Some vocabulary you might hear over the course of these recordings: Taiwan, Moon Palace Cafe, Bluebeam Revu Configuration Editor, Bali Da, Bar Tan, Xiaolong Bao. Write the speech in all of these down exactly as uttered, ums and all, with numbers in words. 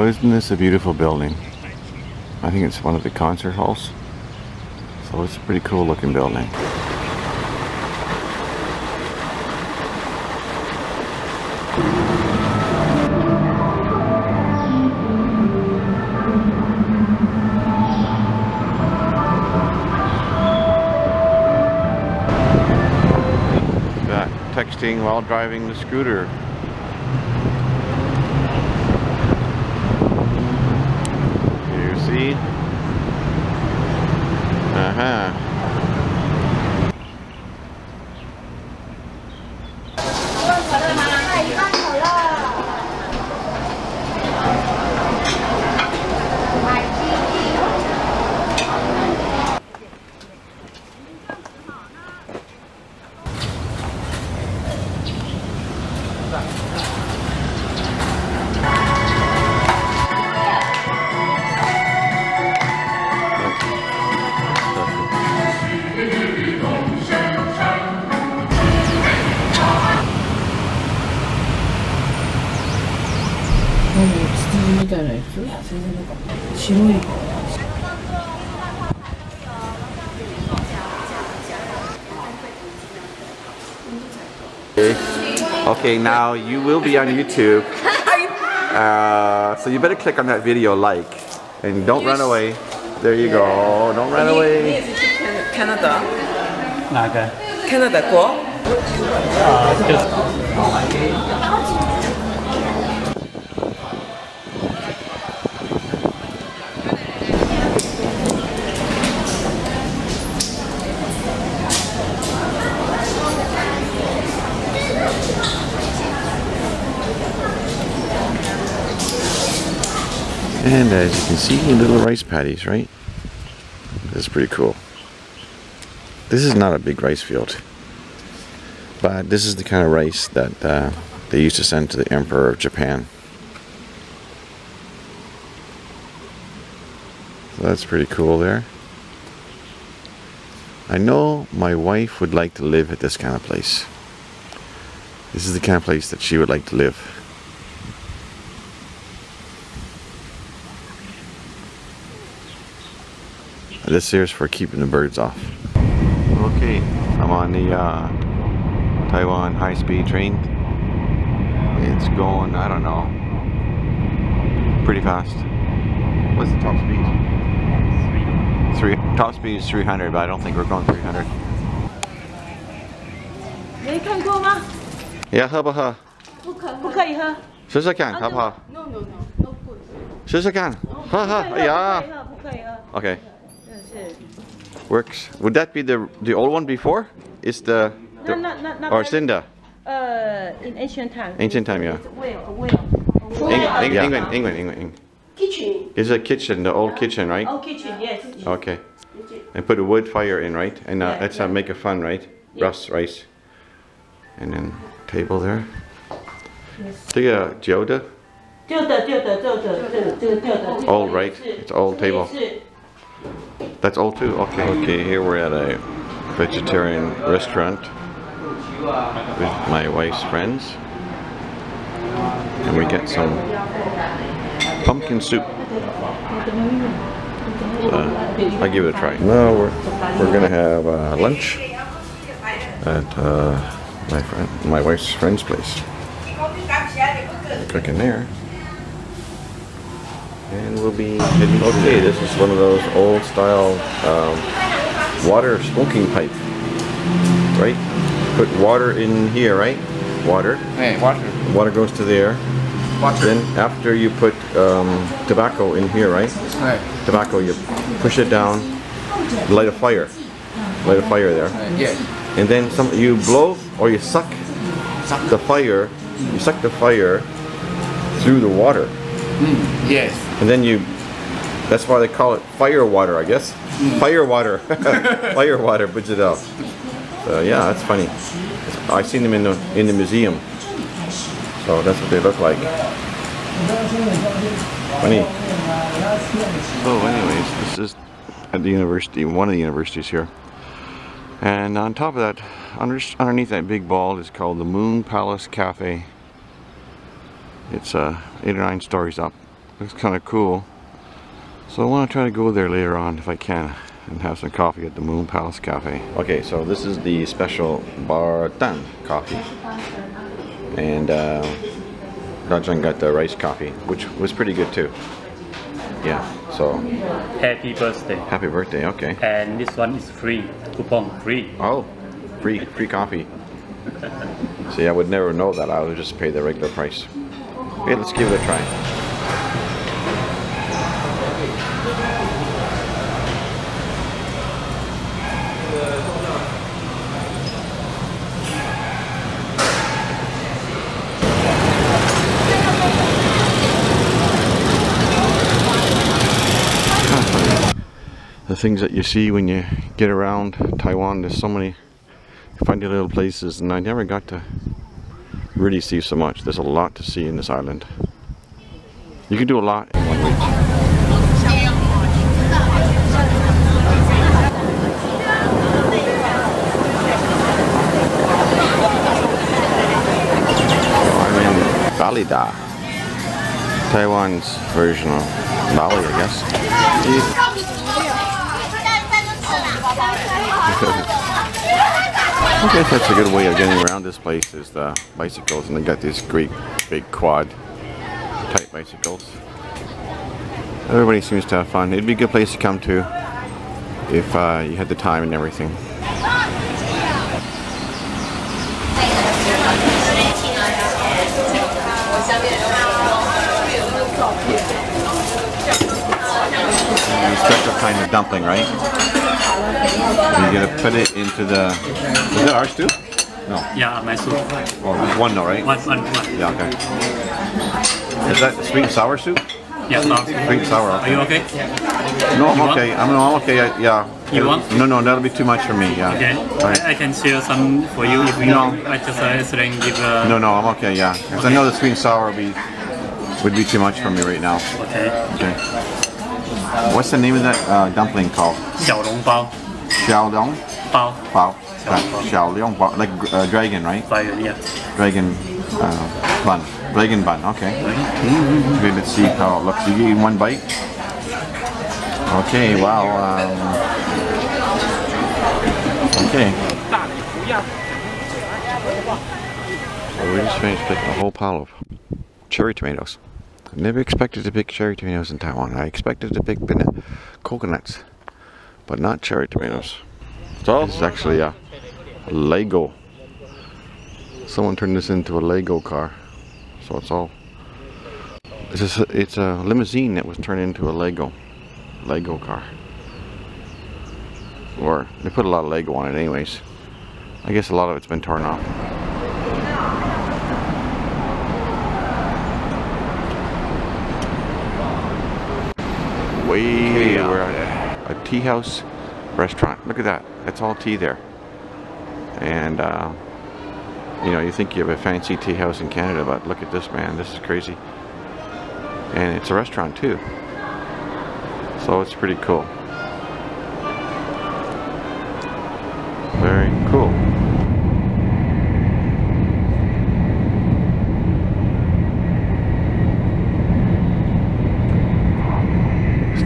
Oh, isn't this a beautiful building? I think it's one of the concert halls. So it's a pretty cool looking building. Texting while driving the scooter. You see? Uh-huh. Okay, now you will be on YouTube, uh, so you better click on that video, like, and don't run away. There you go. Don't run away. Canada. Naga. Canada. Go. And as you can see, little rice paddies, right? This is pretty cool. This is not a big rice field, but this is the kind of rice that uh, they used to send to the Emperor of Japan. So that's pretty cool there. I know my wife would like to live at this kind of place. This is the kind of place that she would like to live. This here's for keeping the birds off. Okay, I'm on the uh, Taiwan high-speed train. It's going, I don't know, pretty fast. What's the top speed? Three. Top speed is three hundred, but I don't think we're going three hundred. Yeah, how about her? No, no, no, no good. Okay. Works. Would that be the the old one before? Is the, the no, no, no, no, or Cinda? Uh, in ancient time. Ancient time, yeah. England, England, England, England. Kitchen. It's a kitchen, the old kitchen, right? Old kitchen, yes. Okay. And put a wood fire in, right? And uh, yeah, that's how yeah. make a fun, right? Yeah. Roast rice. And then table there. Yes. Take a geoda. Old, right? It's old table. That's all too? Okay. Okay, here we're at a vegetarian restaurant with my wife's friends. And we get some pumpkin soup. Uh, I'll give it a try. Now we're, we're going to have uh, lunch at uh, my, friend, my wife's friend's place. Cooking there. And we'll be heading. Okay, this is one of those old style um, water smoking pipe, right? Put water in here, right? Water. Hey, water. Water goes to there. Water. Then after you put um, tobacco in here, right? Right. Tobacco, you push it down, light a fire, light a fire there. Yes. And then some. You blow or you suck, suck the fire. You suck the fire through the water. Mm, yes. And then you, that's why they call it fire water, I guess. Mm. Fire water. Fire water, but it out. So yeah, that's funny. I've seen them in the, in the museum. So that's what they look like. Funny. So anyways, this is at the university, one of the universities here. And on top of that, under, underneath that big ball is called the Moon Palace Cafe. It's uh, eight or nine stories up. Looks kind of cool. So I want to try to go there later on if I can and have some coffee at the Moon Palace Cafe. Okay, so this is the special Bar Tan coffee. And uh, Rajan got the rice coffee, which was pretty good too. Yeah, so... Happy birthday. Happy birthday, okay. And this one is free, coupon free. Oh, free, free coffee. See, I would never know that. I would just pay the regular price. Okay, let's give it a try. The things that you see when you get around Taiwan, there's so many funny little places, and I never got to really see so much. There's a lot to see in this island. You can do a lot in one week. Bali Da, Taiwan's version of Bali, I guess. I guess that's a good way of getting around this place, is the bicycles, and they got these great big quad type bicycles. Everybody seems to have fun. It'd be a good place to come to if uh, you had the time and everything. Special kind of dumpling, right? And you're gonna put it into the. Is that ours too? No. Yeah, my soup. Oh, one though, right? One, one, one. Yeah, okay. Is that sweet and sour soup? Yeah, sour. Sweet and sour. Okay. Are you okay? No, I'm okay. I'm no, I'm okay. I, yeah. You want? No, no, that'll be too much for me. Yeah. Okay. Right. I, I can share some for you if you no. want. I just uh, give. Uh... No, no, I'm okay. Yeah, because okay. I know the sweet and sour would be would be too much for me right now. Okay. Okay. What's the name of that uh, dumpling called? Xiaolong Bao. Xiaolong Bao. Bao. Xiaolong Bao. Like uh, dragon, right? Dragon, yeah. Dragon uh, bun. Dragon bun, okay. Mm-hmm. Let's see how it looks. You get one bite? Okay, wow. Um, okay. Well, we just finished picking a whole pile of cherry tomatoes. I never expected to pick cherry tomatoes in Taiwan. I expected to pick banana, coconuts, but not cherry tomatoes. So this is actually a Lego. Someone turned this into a Lego car. So it's all. It's just, it's a limousine that was turned into a Lego, Lego car. Or they put a lot of Lego on it, anyways. I guess a lot of it's been torn off. Way yeah. We're at a, a tea house restaurant. Look at that. That's all tea there. And, uh, you know, you think you have a fancy tea house in Canada, but look at this, man. This is crazy. And it's a restaurant, too. So it's pretty cool. Very cool.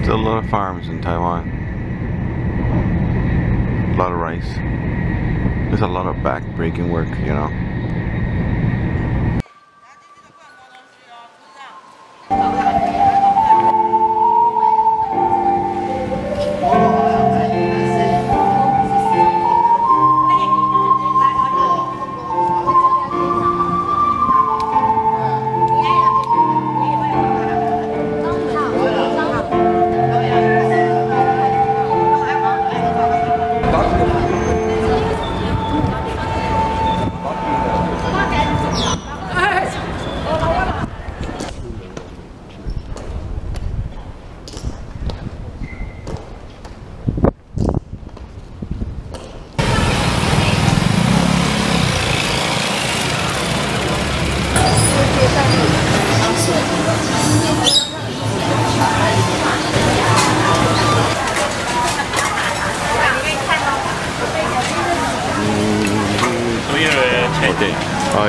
Still a lot of farms in Taiwan. A lot of rice. There's a lot of back-breaking work, you know.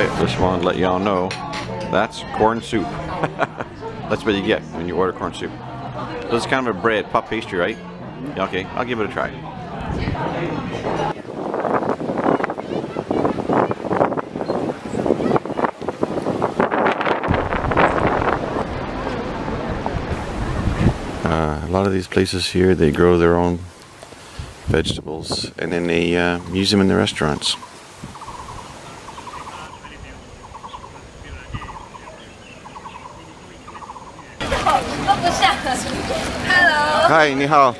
I just wanted to let y'all know that's corn soup. That's what you get when you order corn soup. So it's kind of a bread, puff pastry, right? Yeah, okay, I'll give it a try. Uh, a lot of these places here, they grow their own vegetables and then they uh, use them in the restaurants. Hi, ni hao. How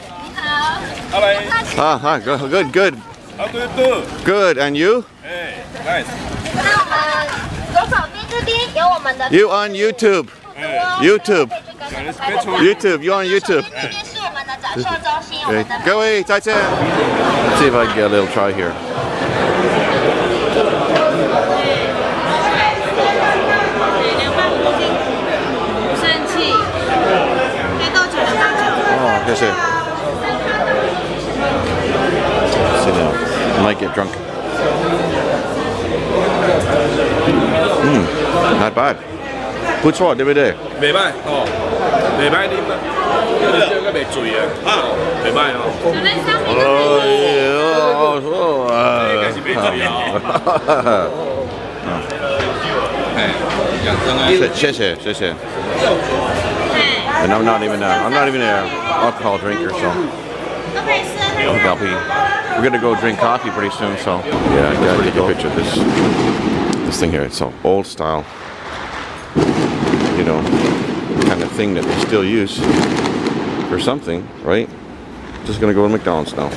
are you? Ah, ah, good, good. How do you do? Good, and you? Hey, nice. You on YouTube. Hey. YouTube. YouTube, you on YouTube. Hey. Go away, Let's see if I can get a little try here. Yes, sir. Sit down. I might get drunk. Mm, not bad. Good job, didn't it? Not bad. Oh, not bad. Oh, And I'm not even a, I'm not even an alcohol drinker, so I'll be, we're gonna go drink coffee pretty soon. So yeah, I gotta take a picture of this this thing here. It's an old style, you know, kind of thing that they still use for something, right? Just gonna go to McDonald's now.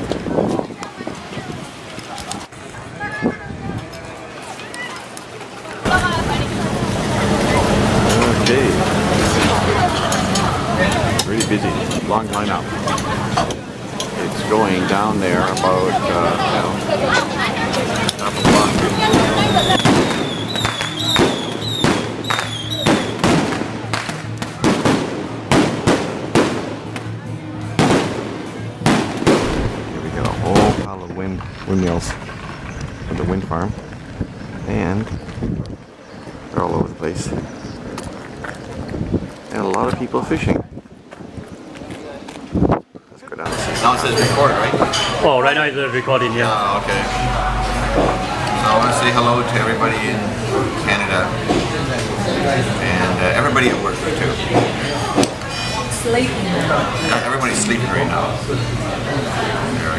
Busy, long line up. It's going down there about uh, half o'clock. Here we got a whole pile of wind windmills at the wind farm, and they're all over the place. And a lot of people fishing. Now it says record, right? Oh, right now it's recording, yeah. Oh, okay. So I want to say hello to everybody in Canada and uh, everybody at work too. Sleeping. Yeah, everybody's sleeping right now.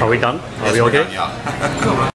Are we done? Are yes, we okay? Done, yeah.